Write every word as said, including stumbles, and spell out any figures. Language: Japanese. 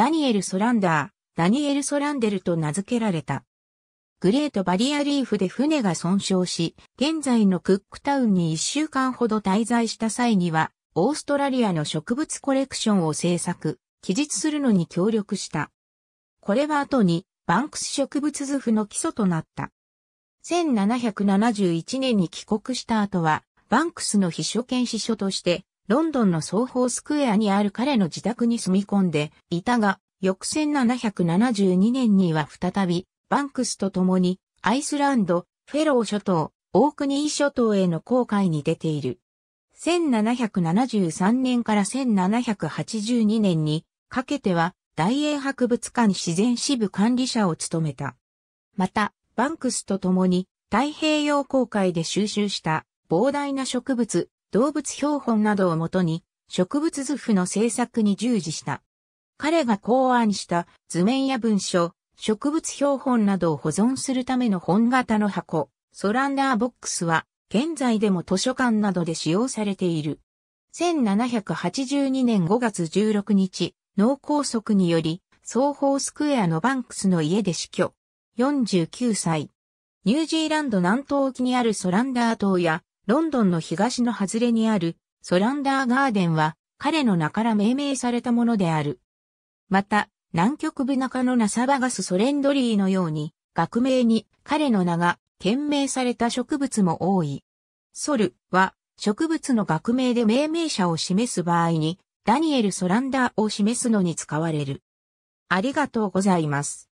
ダニエル・ソランダー、ダニエル・ソランデルと名付けられた。グレートバリアリーフで船が損傷し、現在のクックタウンにいっしゅうかんほど滞在した際には、オーストラリアの植物コレクションを制作、記述するのに協力した。これは後に、バンクス植物図譜の基礎となった。せんななひゃくななじゅういちねんに帰国した後は、バンクスの秘書兼司書として、ロンドンのソーホースクエアにある彼の自宅に住み込んでいたが、翌せんななひゃくななじゅうにねんには再び、バンクスと共に、アイスランド、フェロー諸島、オークニー諸島への航海に出ている。せんななひゃくななじゅうさんねんからせんななひゃくはちじゅうにねんにかけては、大英博物館自然支部管理者を務めた。また、バンクスと共に太平洋航海で収集した膨大な植物、動物標本などをもとに植物図譜の制作に従事した。彼が考案した図面や文書、植物標本などを保存するための本型の箱、ソランダーボックスは現在でも図書館などで使用されている。せんななひゃくはちじゅうにねんごがつじゅうろくにち、脳梗塞により、ソーホースクエアのバンクスの家で死去。よんじゅうきゅうさい。ニュージーランド南東沖にあるソランダー島や、ロンドンの東の外れにあるソランダーガーデンは、彼の名から命名されたものである。また、南極部中のNothofagus solandriのように、学名に彼の名が献名された植物も多い。ソルは、植物の学名で命名者を示す場合に、ダニエル・ソランダーを示すのに使われる。ありがとうございます。